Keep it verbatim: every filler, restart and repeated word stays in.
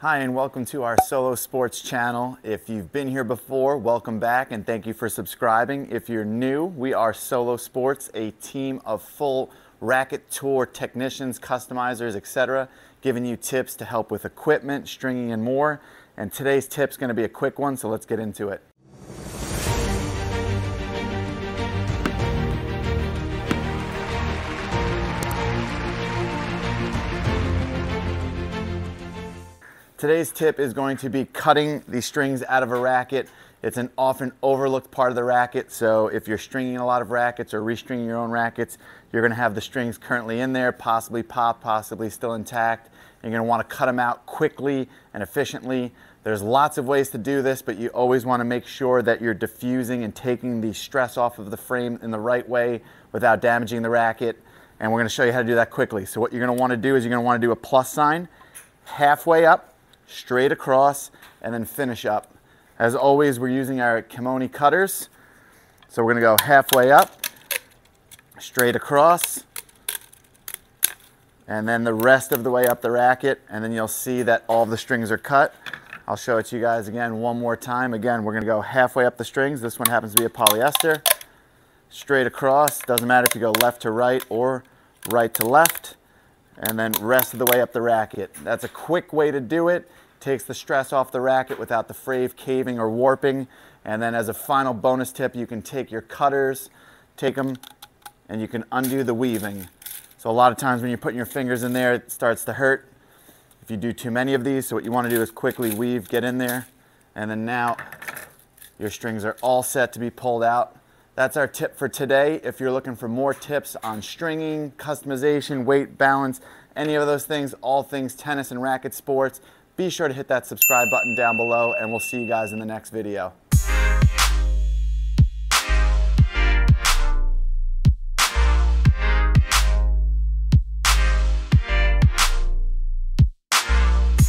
Hi, and welcome to our Solo Sports channel. If you've been here before, welcome back and thank you for subscribing. If you're new, we are Solo Sports, a team of full racket tour technicians, customizers, et cetera, giving you tips to help with equipment, stringing, and more. And today's tip's going to be a quick one, so let's get into it. Today's tip is going to be cutting the strings out of a racket. It's an often overlooked part of the racket, so if you're stringing a lot of rackets or restringing your own rackets, you're gonna have the strings currently in there, possibly popped, possibly still intact. You're gonna wanna cut them out quickly and efficiently. There's lots of ways to do this, but you always wanna make sure that you're diffusing and taking the stress off of the frame in the right way without damaging the racket. And we're gonna show you how to do that quickly. So what you're gonna wanna do is you're gonna wanna do a plus sign, halfway up, straight across, and then finish up. As always, we're using our kimono cutters. So we're gonna go halfway up, straight across, and then the rest of the way up the racket, and then you'll see that all the strings are cut. I'll show it to you guys again one more time. Again, we're gonna go halfway up the strings. This one happens to be a polyester. Straight across, doesn't matter if you go left to right or right to left, and then rest of the way up the racket. That's a quick way to do it. Takes the stress off the racket without the frame caving or warping. And then as a final bonus tip, you can take your cutters, take them, and you can undo the weaving. So a lot of times when you're putting your fingers in there, it starts to hurt if you do too many of these. So what you want to do is quickly weave, get in there, and then now your strings are all set to be pulled out. That's our tip for today. If you're looking for more tips on stringing, customization, weight, balance, any of those things, all things tennis and racket sports, be sure to hit that subscribe button down below, and we'll see you guys in the next video.